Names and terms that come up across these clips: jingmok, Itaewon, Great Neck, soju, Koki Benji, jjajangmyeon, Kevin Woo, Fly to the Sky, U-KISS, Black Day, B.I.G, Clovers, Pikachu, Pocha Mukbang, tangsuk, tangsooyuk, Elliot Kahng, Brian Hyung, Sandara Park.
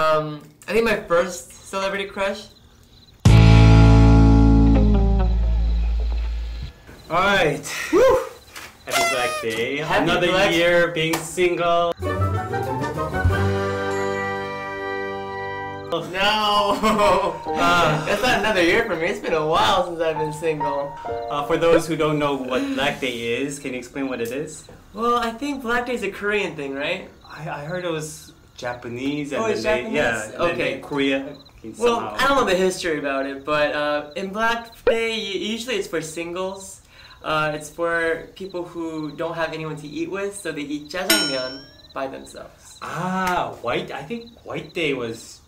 I think my first celebrity crush. Alright. Woo! Happy Black Day. Happy Another Black year being single. No! That's not another year for me. It's been a while since I've been single. For those who don't know what Black Day is, can you explain what it is? Well, I think Black Day is a Korean thing, right? I heard it was Japanese and then Korea. Well, I don't know the history about it, but in Black Day, usually it's for singles. It's for people who don't have anyone to eat with, so they eat jjajangmyeon by themselves. Ah, I think White Day was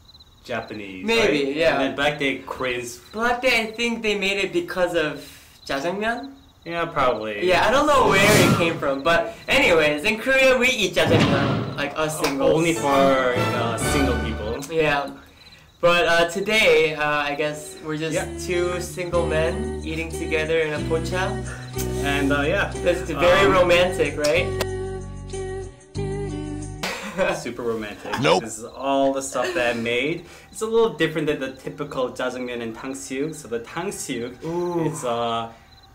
Japanese. Maybe, right? Yeah. And then Black Day, Koreans. Black Day, I think they made it because of jjajangmyeon. Yeah, probably. Yeah, I don't know where it came from, but anyways, in Korea we eat jjajangmyeon, like us singles. Only for single people. Yeah. But today, I guess we're just two single men eating together in a pocha. And that's very romantic, right? Super romantic. Nope. This is all the stuff that I made. It's a little different than the typical jjajangmyeon and tangsuk. So the tangsuk, it's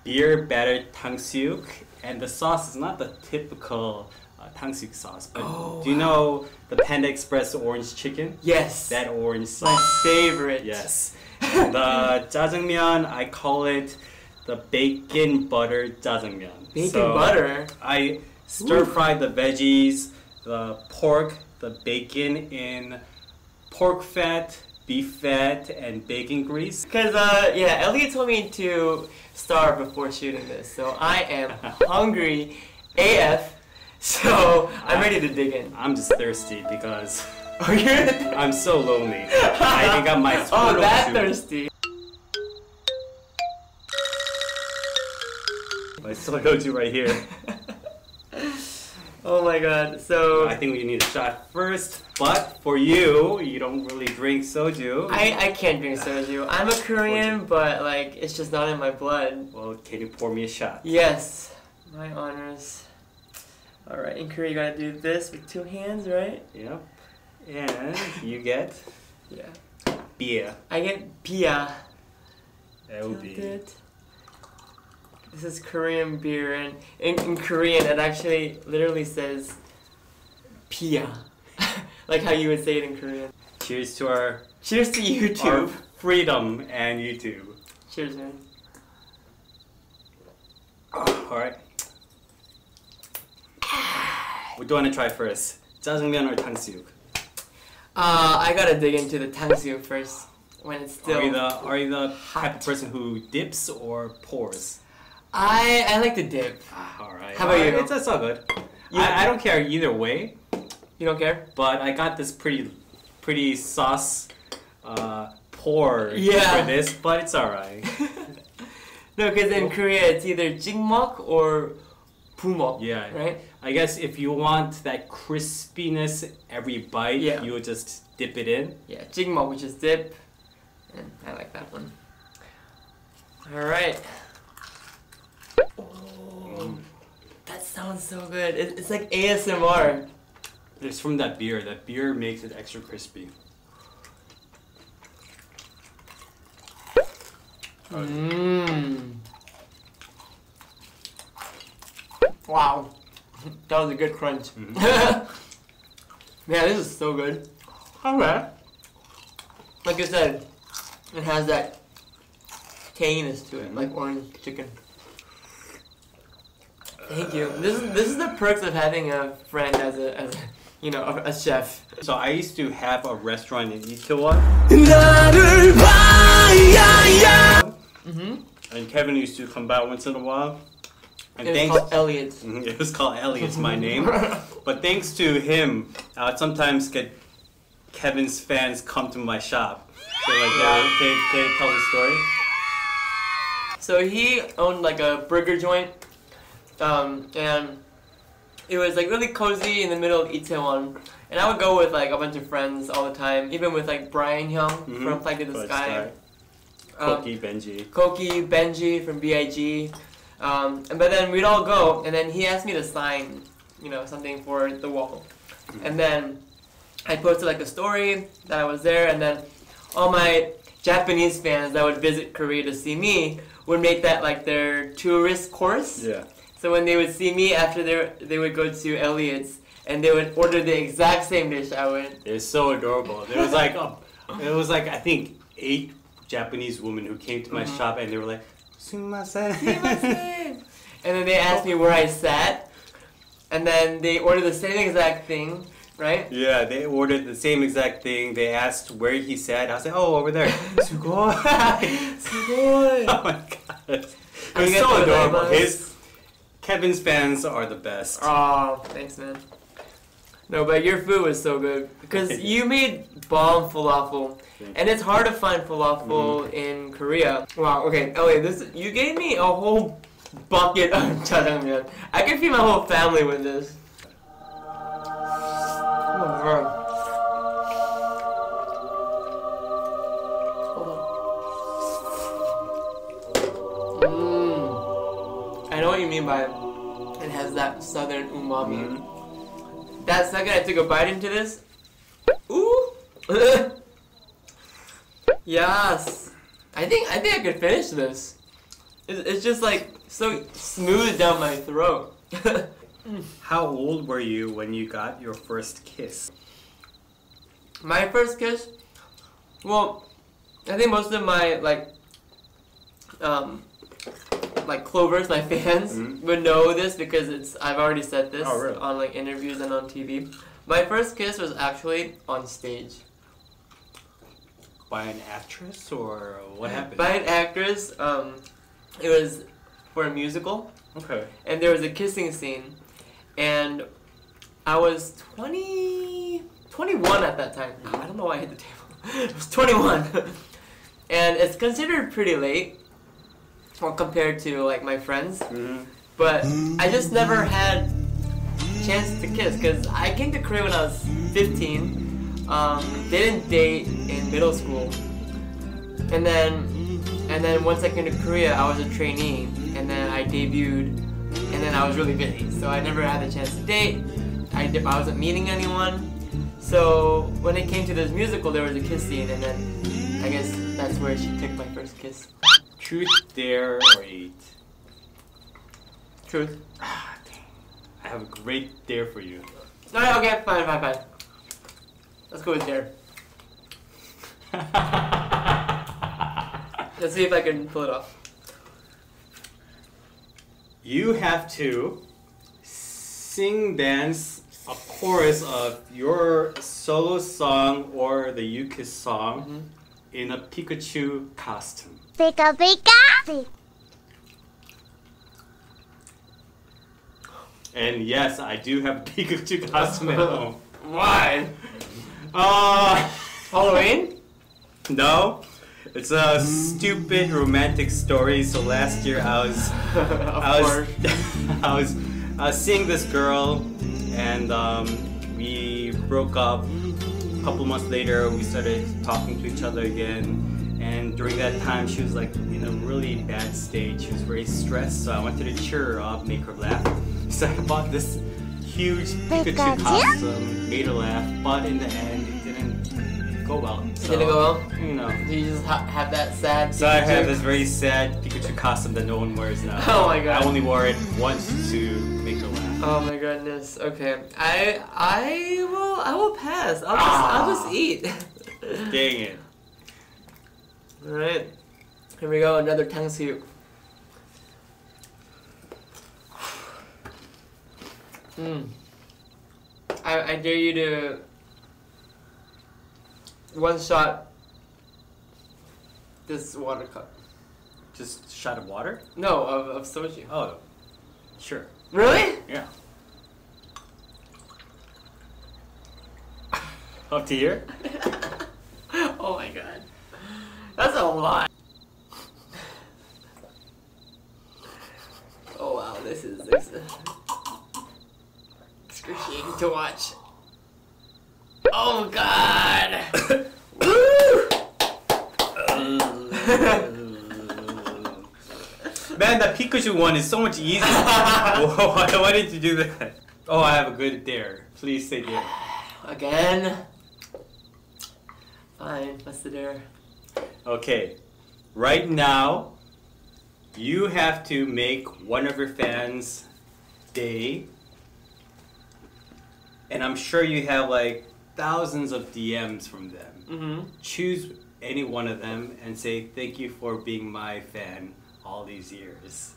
beer battered tangsuk, and the sauce is not the typical tangsuk sauce, but do you know the Panda Express orange chicken? Yes. That orange sauce. My favorite. Yes. The jjajangmyeon, I call it the bacon butter jjajangmyeon. Bacon butter? I stir fry the veggies, the pork, the bacon in pork fat, beef fat, and bacon grease. Because, Elliot told me to starve before shooting this, so I am hungry AF. So, I'm ready to dig in. I'm just thirsty because I'm so lonely. I even got my squirrel thirsty. My solo too right here. Oh my god, so... I think we need a shot first, but for you, you don't really drink soju. I can't drink soju. I'm a Korean, but like, it's just not in my blood. Well, can you pour me a shot? Yes, my honors. Alright, in Korea you gotta do this with two hands, right? Yep. And you get... beer. I get beer. That would be... This is Korean beer, and in Korean it actually literally says... Pia. Like how you would say it in Korean. Cheers to our... Cheers to YouTube! Our freedom and YouTube. Cheers, man. Alright. What do you want to try first? Jjajangmyeon or tangsuk? I gotta dig into the tangsuk first when it's still Are you the type of person who dips or pours? I like to dip. Alright. How about you? It's all good. I don't care either way. You don't care? But I got this pretty sauce pour for this, but it's alright. No, because in Korea it's either jingmok or pumok. Yeah. Right? I guess if you want that crispiness every bite, you would just dip it in. Yeah, jingmok, which is dip. And I like that one. Alright. Oh, that sounds so good. It's like ASMR. It's from that beer. That beer makes it extra crispy. Mmm. Wow. That was a good crunch. Man, this is so good. Alright. Like I said, it has that tanginess to it, like orange chicken. Thank you. This is the perks of having a friend as a chef. So I used to have a restaurant in Itaewon. And Kevin used to come by once in a while. And it was called Elliot's. It was called Elliot's, my name. But thanks to him, I would sometimes get Kevin's fans come to my shop. So like, can you tell the story? So he owned like a burger joint, and it was like really cozy in the middle of Itaewon. And I would go with like a bunch of friends all the time, even with like Brian Hyung from Fly to the Sky. Koki Benji from B.I.G. But then we'd all go, and then he asked me to sign, something for the wall. And then I posted like a story that I was there, and then all my Japanese fans that would visit Korea to see me would make that like their tourist course. Yeah. So when they would see me after they would go to Elliot's and they would order the exact same dish I would. It's so adorable. There was like I think 8 Japanese women who came to my shop and they were like, "Sumimasen." Sumimasen. And then they asked me where I sat, and then they ordered the same exact thing, right? Yeah, they ordered the same exact thing. They asked where he sat. I was like, "Oh, over there." Sugoi. Sugoi. Oh my god. It's so adorable. Kevin's fans are the best. Oh, thanks, man. No, but your food was so good because you made bomb falafel, and it's hard to find falafel in Korea. Wow. Okay. Oh wait, you gave me a whole bucket of jjajangmyeon. I can feed my whole family with this. Oh my god. I know what you mean by it has that southern umami. That second I took a bite into this. Ooh. Yes. I think I could finish this. It's just like so smooth down my throat. How old were you when you got your first kiss? My first kiss? Well, I think most of my like Clovers, my fans would know this because I've already said this on like interviews and on TV. My first kiss was actually on stage. By an actress, or what happened? By an actress. It was for a musical. Okay. And there was a kissing scene, and I was 21 at that time. God, I don't know why I hit the table. I was 21, and it's considered pretty late. Well, compared to like my friends, but I just never had chances to kiss because I came to Korea when I was 15. They didn't date in middle school, and then once I came to Korea, I was a trainee, and then I debuted, and then I was really busy, so I never had the chance to date. I wasn't meeting anyone, so when it came to this musical, there was a kiss scene, and then I guess that's where she took my first kiss. Truth, dare, or eat? Truth. Ah, dang. I have a great dare for you. No, no, okay, fine. Let's go with dare. Let's see if I can pull it off. You have to sing, dance a chorus of your solo song or the U-KISS song in a Pikachu costume. Pika Pika! And yes, I do have Pikachu costume at home. Why? Halloween? No. It's a stupid romantic story. So last year I was I was seeing this girl, and we broke up. A couple months later we started talking to each other again. And during that time, she was like in a really bad state. She was very stressed, so I wanted to cheer her up, make her laugh. So I bought this huge Pikachu costume, made her laugh, but in the end, it didn't go well. So, it didn't go well? You know. Did you just have that sad Pikachu? So I have this very sad Pikachu costume that no one wears now. Oh my god. I only wore it once to make her laugh. Oh my goodness. Okay. I will pass. I'll just eat. Dang it. Alright, here we go, another tangsuyuk. I dare you to one-shot this water cup. Just a shot of water? No, of soju. Oh, sure. Really? Yeah. Up to here? Oh my god. That's a lot. Oh wow, this is excruciating to watch. Oh god! Woo! Man, that Pikachu one is so much easier. Whoa, why did you do that? Oh, I have a good dare. Please say dare. Again? Fine, let's sit there. Okay, right now, you have to make one of your fans' day. And I'm sure you have like thousands of DMs from them. Mm-hmm. Choose any one of them and say, thank you for being my fan all these years.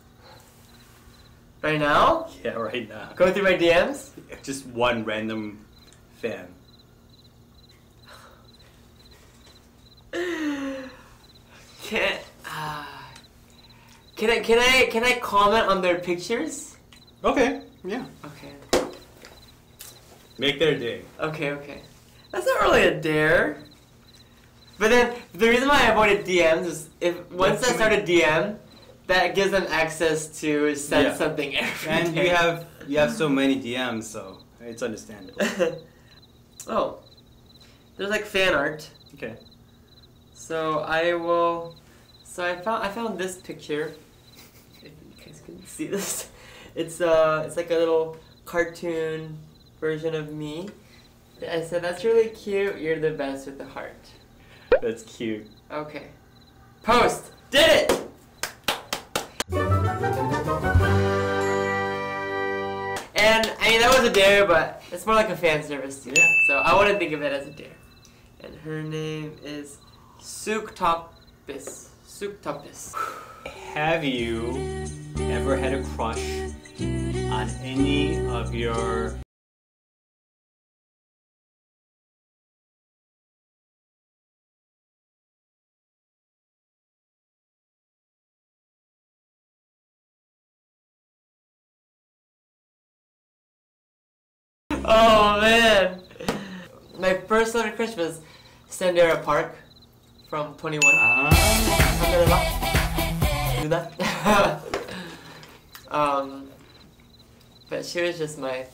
Right now? Yeah, right now. Going through my DMs? Just one random fan. Can I comment on their pictures? Okay. Yeah. Okay. Make their day. Okay. Okay. That's not really a dare. But then the reason why I avoided DMs is if once I start a DM, that gives them access to send something every day. And you have so many DMs, so it's understandable. Oh, there's like fan art. Okay. So I will. So I found this picture. If you guys can see this, it's like a little cartoon version of me. I said that's really cute. You're the best with the heart. That's cute. Okay. Post. Did it. And I mean that was a dare, but it's more like a fan service too. Yeah. So I wouldn't think of it as a dare. And her name is Sukhtopis. Sukhtopis. Have you ever had a crush on any of your Oh man! My first little crush was Sandara Park from 21. Do that. But she was just my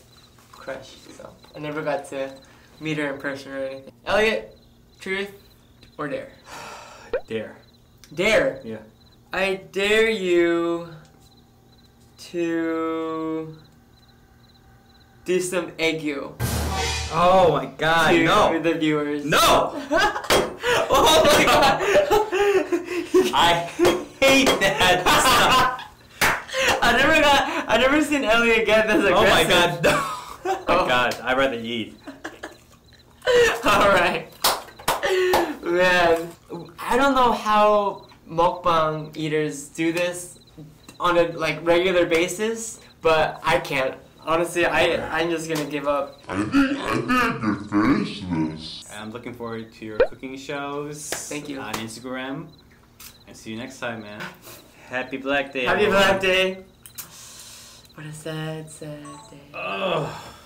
crush, so I never got to meet her in person or anything. Elliot, truth or dare? Dare. Dare? Yeah. I dare you to do some egg yo. Oh my god, to no! The viewers. No! Oh my god! I hate that stuff. I never seen Elliot get this aggressive. Oh my god, no! Oh my god, I'd rather eat. Alright. Man, I don't know how mukbang eaters do this on a like regular basis, but I can't. Honestly, I'm just gonna give up. I think you're faceless. I'm looking forward to your cooking shows. Thank you. On Instagram. And see you next time, man. Happy Black Day. Happy Black Day. What a sad, sad day. Ugh.